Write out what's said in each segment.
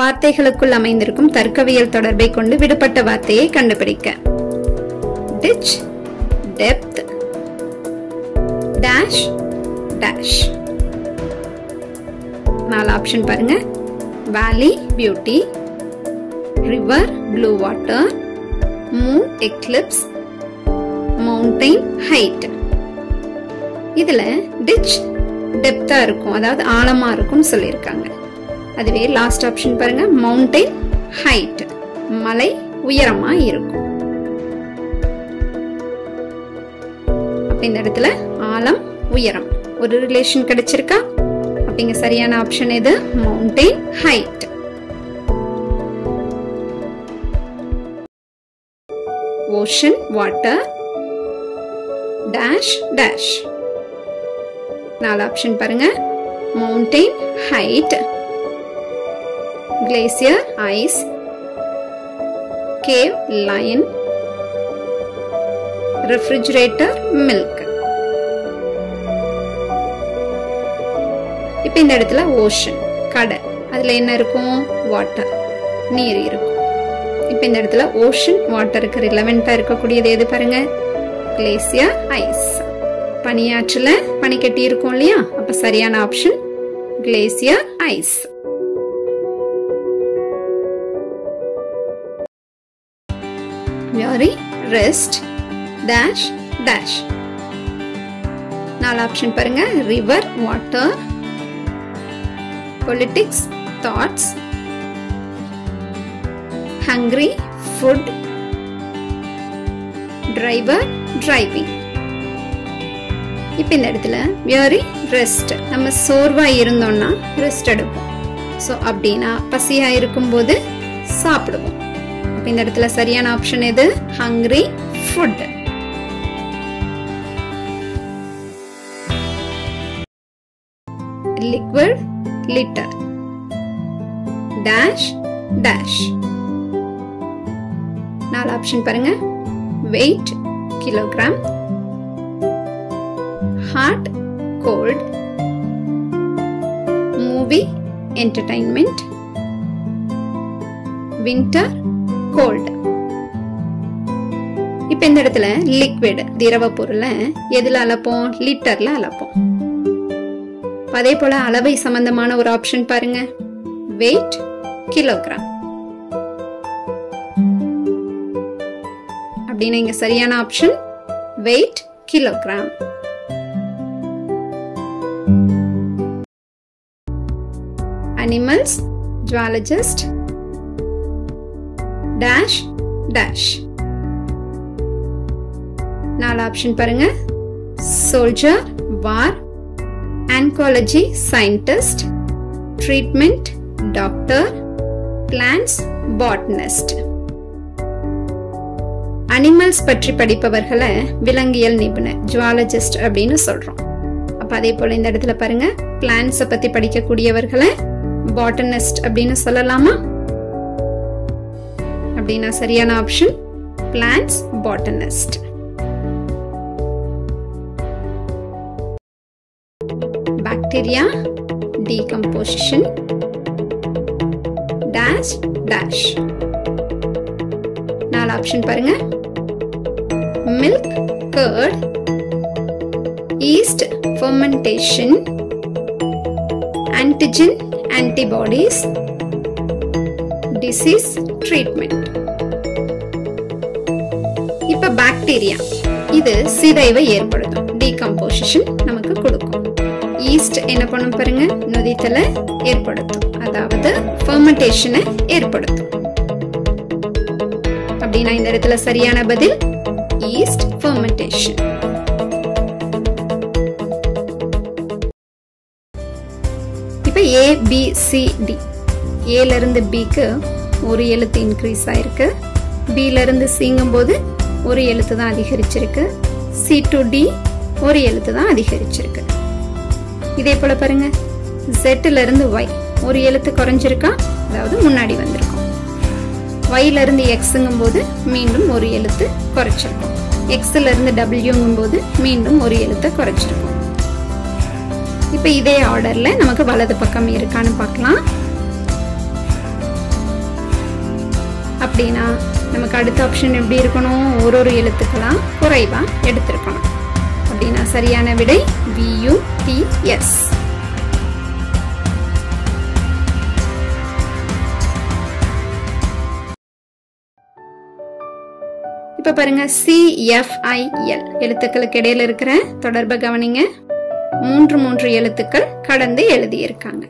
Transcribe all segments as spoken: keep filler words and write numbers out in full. வார்த்தைகளுக்குள் அமைந்திருக்கும் தர்க்கவியல் தொடர்பை கொண்டு விடுபட்ட வார்த்தையை கண்டுபிடிக்க. Ditch, depth, dash, dash. நாலு ஆப்ஷன் பாருங்க. Valley beauty, river blue water, moon eclipse, mountain height. இதில் டிச் டெப்த்தாக இருக்கும், அதாவது ஆழமாக இருக்கும்னு சொல்லியிருக்காங்க. அதுவே லாஸ்ட் ஆப்ஷன் பாருங்க, மவுண்டைன் ஹைட், மலை உயரமாக இருக்கும். அப்போ இந்த இடத்துல ஆழம் உயரம் ஒரு ரிலேஷன் கிடைச்சிருக்கா? அப்படிங்க சரியான ஆப்ஷன் எது? Mountain height. Ocean water, dash dash. நாலு ஆப்ஷன் பாருங்க. Mountain height, glacier ice, cave lion, refrigerator milk. இப்போ இந்த இடத்துல ஓஷன் கடல், அதில் என்ன இருக்கும்? வாட்டர் நீர் இருக்கும். இப்போ இந்த இடத்துல ஓஷன் வாட்டருக்கு ரிலவெண்ட்டாக இருக்கக்கூடியது எது பாருங்க? Glacier ice. பனியாற்றில் பனிக்கட்டி இருக்கும் இல்லையா? அப்போ சரியான option glacier ice. Very rest dash dash. நாலு ஆப்ஷன் பாருங்க. River water, politics thoughts, hungry food, driver driving. இப்போ இந்த இடத்துல very rest, நம்ம சோர்வாக இருந்தோம்னா ரெஸ்ட் எடுப்போம். ஸோ அப்படின்னா பசியாக இருக்கும்போது சாப்பிடுவோம். இந்த இடத்துல சரியான ஆப்ஷன் எது? Hungry food. Liquid litre, dash dash. நாலு ஆப்ஷன் பாருங்க. Weight kilogram, hot cold, movie entertainment, winter cold. இப்ப இந்த இடத்துல லிக்விட் திரவ பொருளை எதுல அளப்போம்? லிட்டர்ல அளப்போம். அதே போல அளவை சம்பந்தமான ஒரு ஆப்ஷன் பாருங்க. Weight kilogram. அப்படின்னு இங்க சரியான option weight kilogram. Animals zoologist, dash dash. நாலு ஆப்ஷன் பாருங்க. Soldier war, oncology scientist, treatment doctor, plants botanist. Animals பற்றி படிப்பவர்களை விலங்கியல் நிபுணர் ஜுவாலஜிஸ்ட் அப்படின்னு சொல்றோம். அப்ப அதே போல இந்த இடத்துல பாருங்க, பிளான்ட்ஸை பத்தி படிக்கக்கூடியவர்களை பாட்டனிஸ்ட் அப்படின்னு சொல்லலாமா? அப்படின்னா சரியான option plants botanist. Bacteria, decomposition, dash dash. நாலு ஆப்ஷன் பாருங்க. Milk curd, yeast fermentation, antigen antibodies, disease treatment. இப்ப பாக்டீரியா இது சிதைவை ஏற்படுத்தும், டீகம்போசிஷன் நமக்கு கொடுக்கும். ஈஸ்ட் என்ன பண்ணும் பாருங்க? நொதித்தலை ஏற்படுத்தும், அதாவது ஃபெர்மெண்டேஷனை ஏற்படுத்தும். அப்படின்னா இந்த இடத்துல சரியான பதில் ஈஸ்ட் ஃபெர்மெண்டேஷன். இப்ப ஏ பி சி டி, ஏல இருந்து பிக்கு ஒரு எழுத்து இன்க்ரீஸ் ஆயிருக்கு, பில இருந்து சிங்கும் போது ஒரு எழுத்து தான் அதிகரிச்சிருக்கு, சி டு டி ஒரு எழுத்து தான் அதிகரிச்சிருக்கு. இதே போல பாருங்க, செட்ல இருந்து ஒய் ஒரு எழுத்து குறைஞ்சிருக்கா, அதாவது முன்னாடி வந்திருக்கும். ஒய்ல இருந்து எக்ஸுங்கும் போது மீண்டும் ஒரு எழுத்து குறைச்சிருக்கும், எக்ஸ்ல இருந்து டபிள்யூங்கும் போது மீண்டும் ஒரு எழுத்தை குறைச்சிருக்கும். இப்போ இதே ஆர்டர்ல நமக்கு வலது பக்கம் இருக்கான்னு பார்க்கலாம். அப்படினா நமக்கு அடுத்த ஆப்ஷன் எப்படி இருக்கணும் ஒரு ஒரு எழுத்துக்கலாம் குறைவா எடுத்துக்கணும் அப்படினா சரியான விடை V U T S இப்ப பாருங்க C F I L எழுத்துக்களுக்கு இடையில இருக்கிற தொடர்பை கவனிங்க மூன்று மூன்று எழுத்துக்கள் கடந்து எழுதி இருக்காங்க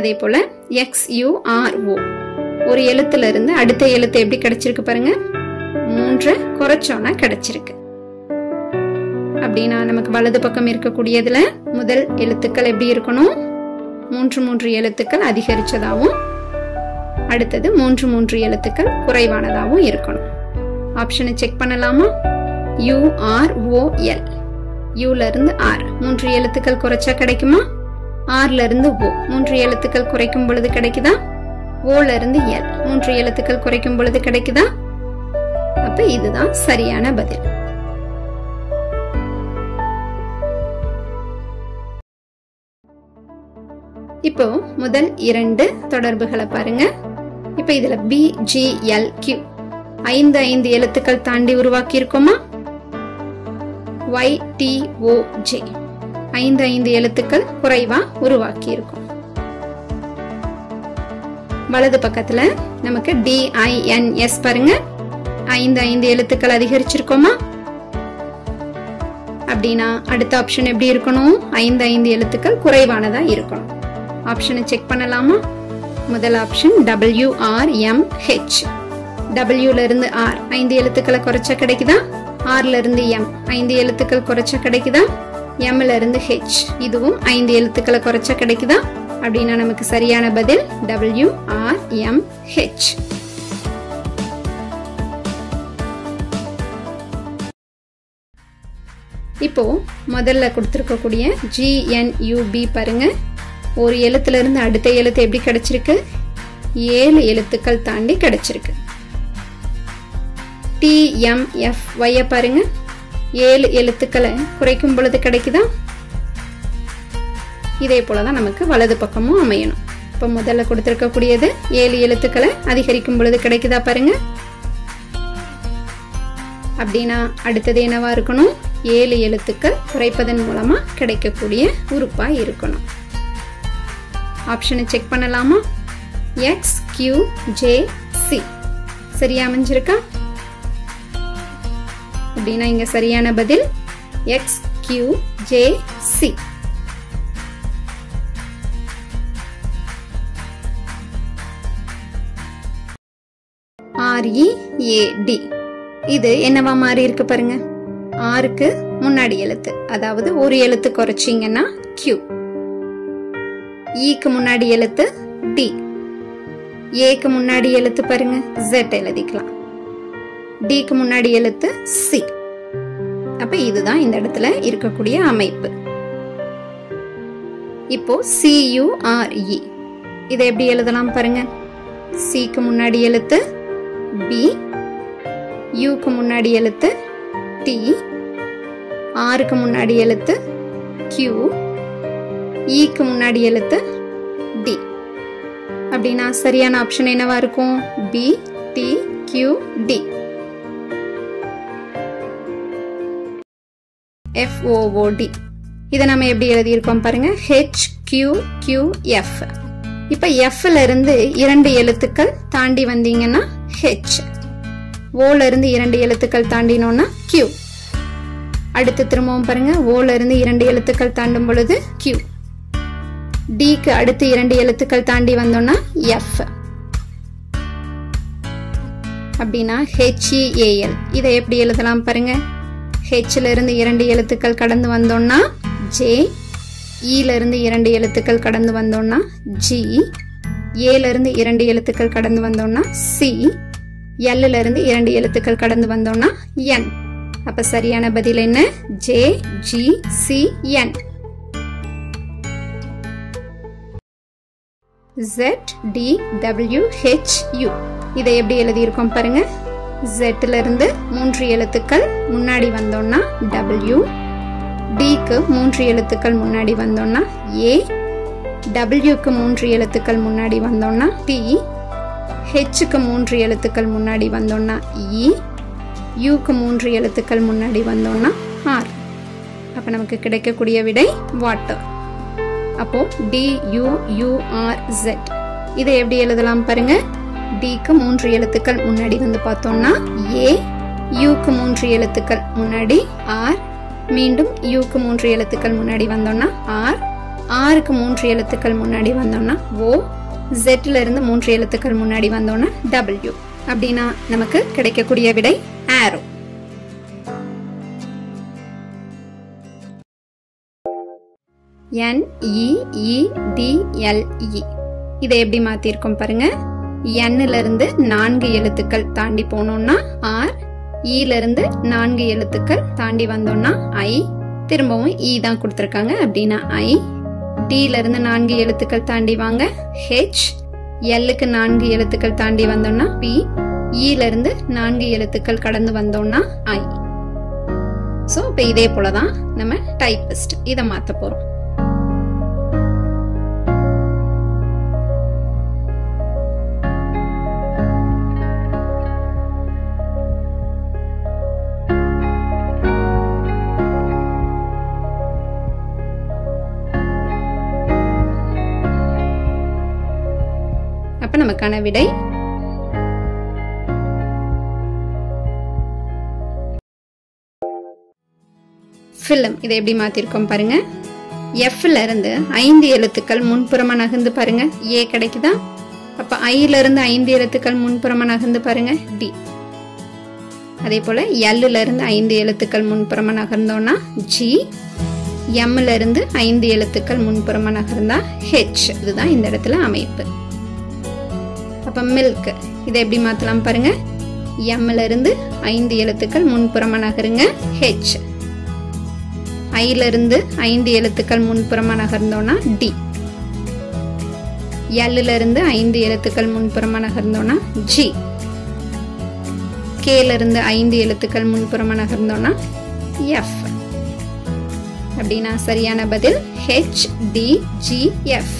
அதே போல X U R O ஒரு எழுத்துல இருந்து அடுத்த எழுத்து எப்படி கிடைச்சிருக்கு பாருங்க மூன்று குறைச்சோனா கிடைச்சிருக்கு அப்படினா நமக்கு வலது பக்கம் இருக்க கூடியதுல முதல் எழுத்துக்கள் எப்படி இருக்கணும் மூன்று மூன்று எழுத்துக்கள் அதிகரிச்சதாவும் அடுத்தது மூன்று மூன்று எழுத்துக்கள் குறைவானதாவும் இருக்கணும் ஆப்ஷனை செக் பண்ணலாமா U R O L U ல இருந்து R மூன்று எழுத்துக்கள் குறைச்சா கிடைக்குமா R ல இருந்து O மூன்று எழுத்துக்கள் குறைக்கும் பொழுது கிடைக்குதா O ல இருந்து L மூன்று எழுத்துக்கள் குறைக்கும் பொழுது கிடைக்குதா அப்ப இதுதான் சரியான பதில் இப்போ முதல் இரண்டு தொடர்புகளை பாருங்க இப்போ இதுல B G L Q ஐந்து ஐந்து எழுத்துக்கள் தாண்டி உருவாக்கி இருக்கோமா Y T O J ஐந்து ஐந்து எழுத்துக்கள் குறைவா உருவாக்கி இருக்கும் வலது பக்கத்துல நமக்கு D I N S பாருங்க ஐந்து ஐந்து எழுத்துக்கள் அதிகரிச்சிருக்கோமா அப்படினா அடுத்த ஆப்ஷன் எப்படி இருக்கணும் ஐந்து ஐந்து எழுத்துக்கள் குறைவானதா இருக்கணும் ஆப்ஷனை செக் பண்ணலாமா முதல் option W R M H W ல இருந்து R ஐந்து எழுத்துக்களை குறைச்சா கிடைக்குதா R ல இருந்து M ஐந்து எழுத்துக்கள் குறைச்சா கிடைக்குதா M ல இருந்து H இதுவும் ஐந்து எழுத்துக்களை குறைச்சா கிடைக்குதா அப்படினா நமக்கு சரியான பதில் W R M H இப்போ முதல்ல கொடுத்திருக்க கூடிய G N U B பாருங்க ஒரு எழுத்துல இருந்து அடுத்த எழுத்து எப்படி கிடைச்சிருக்கு ஏழு எழுத்துக்கள் தாண்டி கிடைச்சிருக்கு T M F Y பாருங்க ஏழு எழுத்துக்களை குறைக்கும் பொழுது கிடைக்குதா இதே போல தான் நமக்கு வலது பக்கமும் அமையணும் இப்ப முதல்ல கொடுத்திருக்க கூடியது ஏழு எழுத்துக்களை அதிகரிக்கும் பொழுது கிடைக்குதா பாருங்க அப்படினா அடுத்தது என்னவா இருக்கணும் ஏழு எழுத்துக்கள் குறைப்பதன் மூலமா கிடைக்கக்கூடிய உறுப்பா இருக்கணும் ஆப்ஷனை செக் பண்ணலாமா X Q J C சரியா அமைஞ்சிருக்கா அப்படினா இங்க சரியான பதில் X Q J C R E A D இது என்னவா மாறி இருக்கு பாருங்க R க்கு முன்னாடி எழுத்து அதாவது ஒரு எழுத்து குறைச்சீங்கன்னா Q E க்கு முன்னாடி எழுத்து D A க்கு முன்னாடி எழுத்து பாருங்க Z எழுதிக்கலாம் D க்கு முன்னாடி எழுத்து C அப்ப இதுதான் இந்த இடத்துல இருக்கக்கூடிய அமைப்பு இப்போ C U R E இதை எப்படி எழுதலாம் பாருங்க C க்கு முன்னாடி எழுத்து B U க்கு முன்னாடி எழுத்து T R க்கு முன்னாடி எழுத்து Q E க்கு முன்னாடி எழுத்து D அப்படினா சரியான ஆப்ஷன் என்னவா இருக்கும் B T Q D F O O D இத நாம எப்படி எழுதி இருக்கோம் பாருங்க H Q Q F இப்போ F ல இருந்து இரண்டு எழுத்துக்கள் தாண்டி வந்தீங்கன்னா H O ல இருந்து இரண்டு எழுத்துக்கள் தாண்டினோம்னா Q அடுத்து திரும்பவும் பாருங்க O ல இருந்து இரண்டு எழுத்துக்கள் தாண்டும் பொழுது Q D க்கு அடுத்து இரண்டு எழுத்துக்கள் தாண்டி வந்தோம்னா F அப்படினா H E A L இதை எப்படி எழுதலாம் பாருங்க H ல இருந்து இரண்டு எழுத்துக்கள் கடந்து வந்தோம்னா J E ல இருந்து இரண்டு எழுத்துக்கள் கடந்து வந்தோம்னா G A ல இருந்து இரண்டு எழுத்துக்கள் கடந்து வந்தோம்னா C L ல இருந்து இரண்டு எழுத்துக்கள் கடந்து வந்தோம்னா N அப்ப சரியான பதில் என்ன J G C N Z D W H U இதை எப்படி எழுதி இருக்கோம் பாருங்க Z ல இருந்து மூன்று எழுத்துக்கள் முன்னாடி வந்தோம்னா W D க்கு மூன்று எழுத்துக்கள் முன்னாடி வந்தோம்னா A W க்கு மூன்று எழுத்துக்கள் முன்னாடி வந்தோம்னா T H க்கு மூன்று எழுத்துக்கள் முன்னாடி வந்தோம்னா E, U க்கு மூன்று எழுத்துக்கள் முன்னாடி வந்தோம்னா R. அப்ப நமக்கு கிடைக்கக்கூடிய விடை வாட்டர். அப்போ D U U R Z. இதை எப்படி எழுதலாம் பாருங்க. D க்கு மூன்று எழுத்துக்கள் முன்னாடி வந்து பார்த்தோம்னா A, U க்கு மூன்று எழுத்துக்கள் முன்னாடி R, மீண்டும் U க்கு மூன்று எழுத்துக்கள் முன்னாடி வந்தோம்னா R, R க்கு மூன்று எழுத்துக்கள் முன்னாடி வந்தோம்னா O, Z ல இருந்து மூன்று எழுத்துக்கள் முன்னாடி வந்தோம்னா W. அப்படினா நமக்கு கிடைக்கக்கூடிய விடை arrow. N E E D L E. இதை எப்படி மாத்தி இருக்கோம் பாருங்க. N ல இருந்து நான்கு எழுத்துக்கள் தாண்டி போனோம்னா R, E ல இருந்து நான்கு எழுத்துக்கள் தாண்டி வந்தோம்னா I. திரும்பவும் E தான் கொடுத்திருக்காங்க. அப்படினா I. D ல இருந்து நான்கு எழுத்துக்கள் தாண்டி வாங்க H, L க்கு நான்கு எழுத்துக்கள் தாண்டி வந்தோம்னா P, E ல இருந்து நான்கு எழுத்துக்கள் கடந்து வந்தோம்னா I. சோ இப்போ இதே போல தான் நம்ம டைபிஸ்ட் இத மாத்த போறோம். நமக்கான விடை film. இதை எப்படி மாத்திருக்கோம் பாருங்க. F ல இருந்து ஐந்து எழுத்துக்கள் முன்புறமா நகர்ந்து பாருங்க A கிடைக்குதா? அப்ப I ல இருந்து ஐந்து எழுத்துக்கள் முன்புறமா நகர்ந்து பாருங்க D. அதே போல L ல இருந்து ஐந்து எழுத்துக்கள் முன்புறமா நகர்ந்தோம்னா G, M ல இருந்து ஐந்து எழுத்துக்கள் முன்புறமா நகர்ந்தா H. இதுதான் இந்த இடத்துல அமைப்பு. அப்ப milk இதை எப்படி மாத்தலாம் பாருங்க. M ல இருந்து ஐந்து எழுத்துக்கள் முன்புறமா நகருங்க H, I ல இருந்து ஐந்து எழுத்துக்கள் முன்புறமா நகர்ந்தோம்னா D, L ல இருந்து ஐந்து எழுத்துக்கள் முன்புறமா நகர்ந்தோம்னா G, K ல இருந்து ஐந்து எழுத்துக்கள் முன்புறமா நகர்ந்தோம்னா F. அப்படினா சரியான பதில் H D G F.